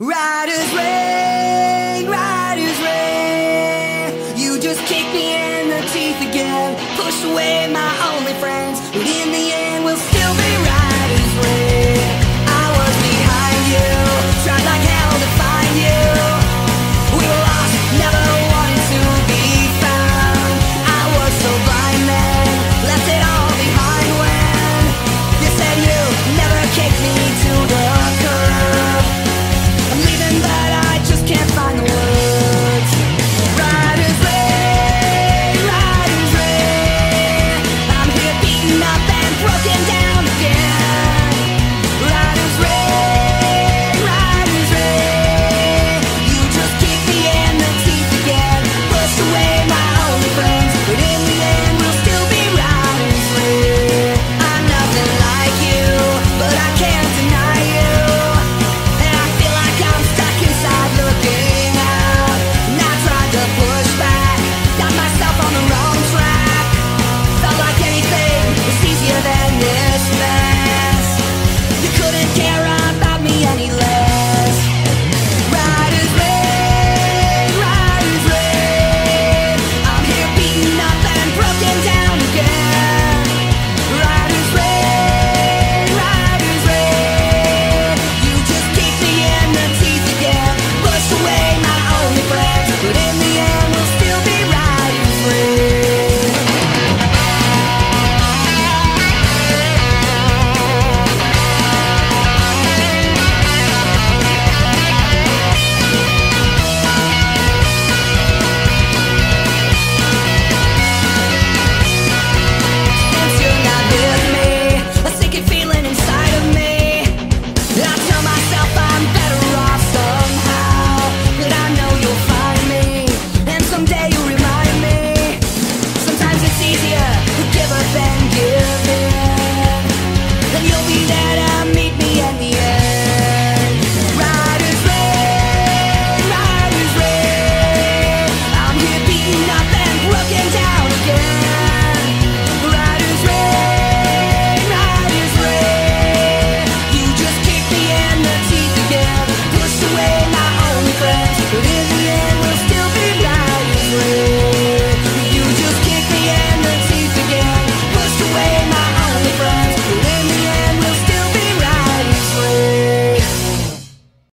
Riders Way.